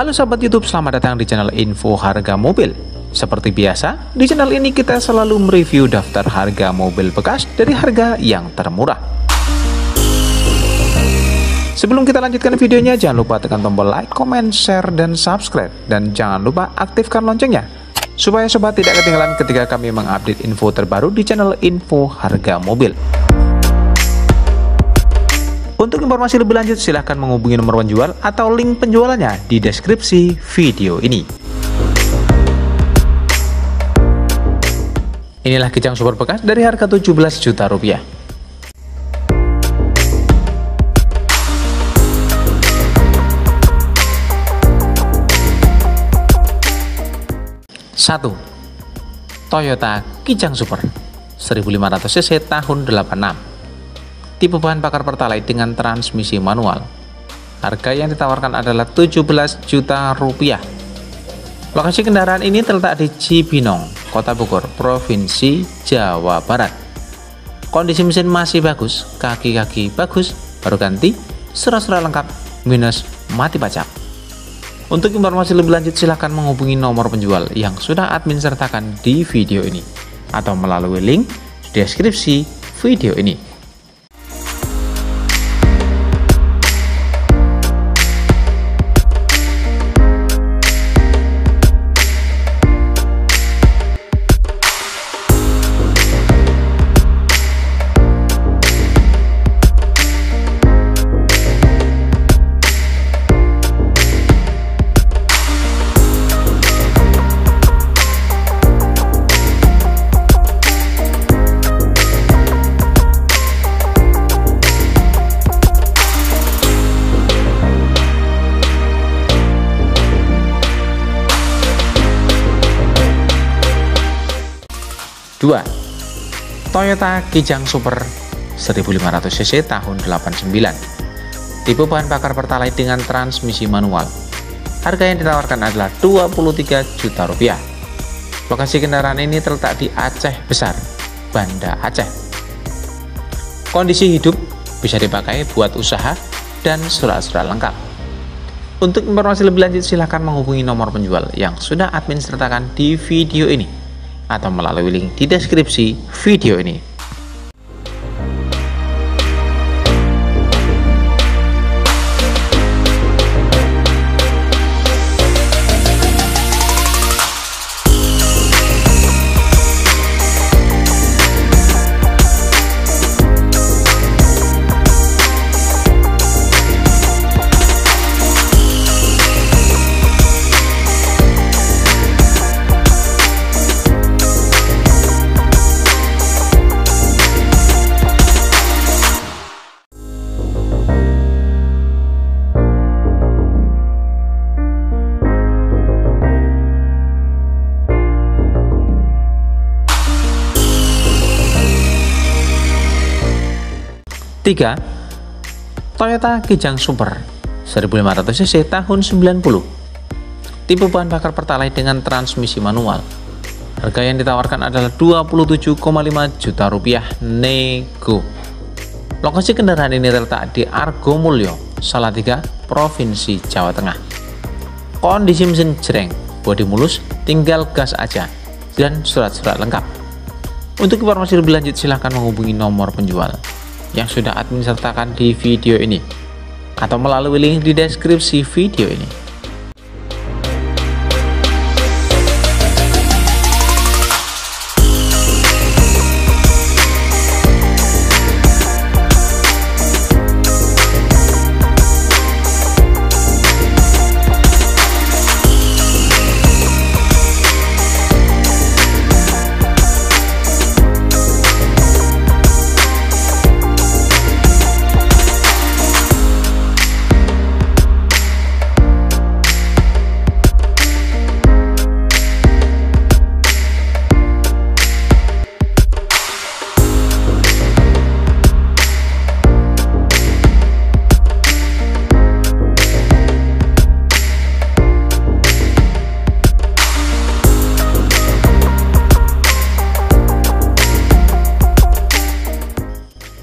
Halo sahabat YouTube, selamat datang di channel Info Harga Mobil. Seperti biasa, di channel ini kita selalu mereview daftar harga mobil bekas dari harga yang termurah. Sebelum kita lanjutkan videonya, jangan lupa tekan tombol like, comment, share, dan subscribe. Dan jangan lupa aktifkan loncengnya, supaya sobat tidak ketinggalan ketika kami mengupdate info terbaru di channel Info Harga Mobil. Untuk informasi lebih lanjut silahkan menghubungi nomor penjual atau link penjualannya di deskripsi video ini. Inilah Kijang Super bekas dari harga 17 juta rupiah. Satu, Toyota Kijang Super 1500cc tahun 86. Tipe bahan bakar pertalite dengan transmisi manual. Harga yang ditawarkan adalah 17 juta rupiah. Lokasi kendaraan ini terletak di Cibinong, Kota Bogor, Provinsi Jawa Barat. Kondisi mesin masih bagus, kaki-kaki bagus, baru ganti, surat-surat lengkap, minus mati pajak. Untuk informasi lebih lanjut silahkan menghubungi nomor penjual yang sudah admin sertakan di video ini atau melalui link deskripsi video ini. 2. Toyota Kijang Super 1500cc tahun 89. Tipe bahan bakar pertalite dengan transmisi manual. Harga yang ditawarkan adalah 23 juta rupiah. Lokasi kendaraan ini terletak di Aceh Besar, Banda Aceh. Kondisi hidup, bisa dipakai buat usaha dan surat-surat lengkap. Untuk informasi lebih lanjut silahkan menghubungi nomor penjual yang sudah admin sertakan di video ini atau melalui link di deskripsi video ini. 3. Toyota Kijang Super 1500cc tahun 90. Tipe bahan bakar pertalite dengan transmisi manual. Harga yang ditawarkan adalah 27,5 juta rupiah nego. Lokasi kendaraan ini terletak di Argomulyo, Salatiga, Provinsi Jawa Tengah. Kondisi mesin jreng, bodi mulus, tinggal gas aja, dan surat-surat lengkap. Untuk informasi lebih lanjut silahkan menghubungi nomor penjual yang sudah admin sertakan di video ini atau melalui link di deskripsi video ini.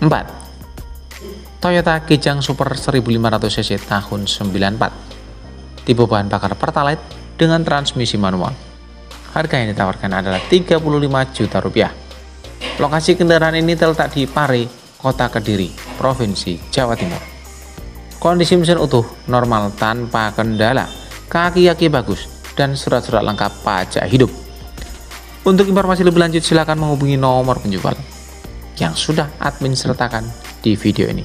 4. Toyota Kijang Super 1500cc tahun 94. tipe bahan bakar Pertalite dengan transmisi manual. Harga yang ditawarkan adalah Rp35 juta. Lokasi kendaraan ini terletak di Pare, Kota Kediri, Provinsi Jawa Timur. Kondisi mesin utuh, normal tanpa kendala, kaki-kaki bagus, dan surat-surat lengkap pajak hidup. Untuk informasi lebih lanjut silakan menghubungi nomor penjual yang sudah admin sertakan di video ini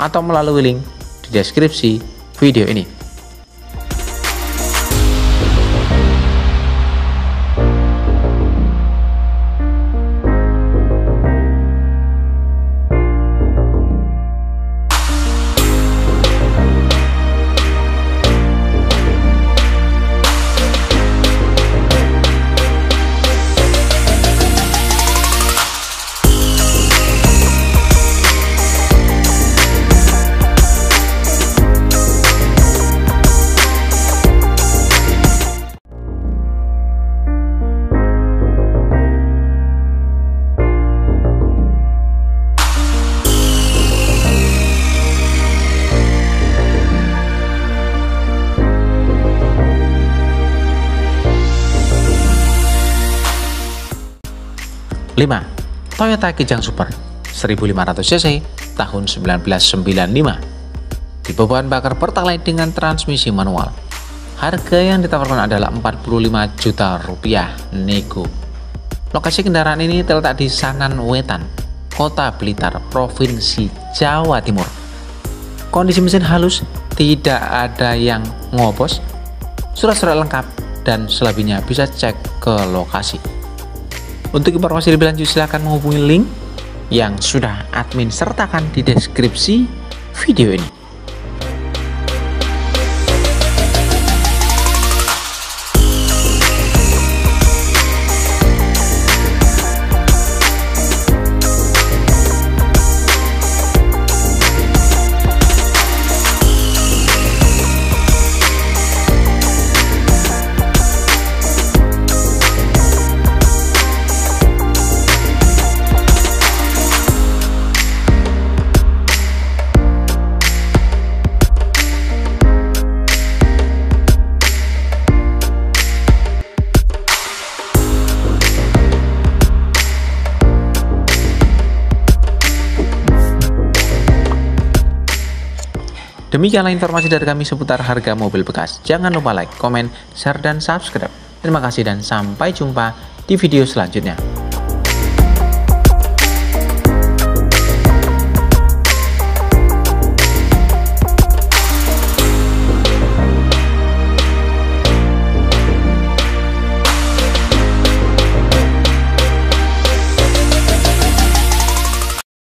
atau melalui link di deskripsi video ini. Toyota Kijang Super 1500cc tahun 1995, tipe bahan bakar Pertalite dengan transmisi manual. Harga yang ditawarkan adalah Rp45 juta nego. Lokasi kendaraan ini terletak di Sanan Wetan, Kota Blitar, Provinsi Jawa Timur. Kondisi mesin halus, tidak ada yang ngobos, surat-surat lengkap, dan selebihnya bisa cek ke lokasi. Untuk informasi lebih lanjut silahkan menghubungi link yang sudah admin sertakan di deskripsi video ini. Demikianlah informasi dari kami seputar harga mobil bekas. Jangan lupa like, komen, share, dan subscribe. Terima kasih dan sampai jumpa di video selanjutnya.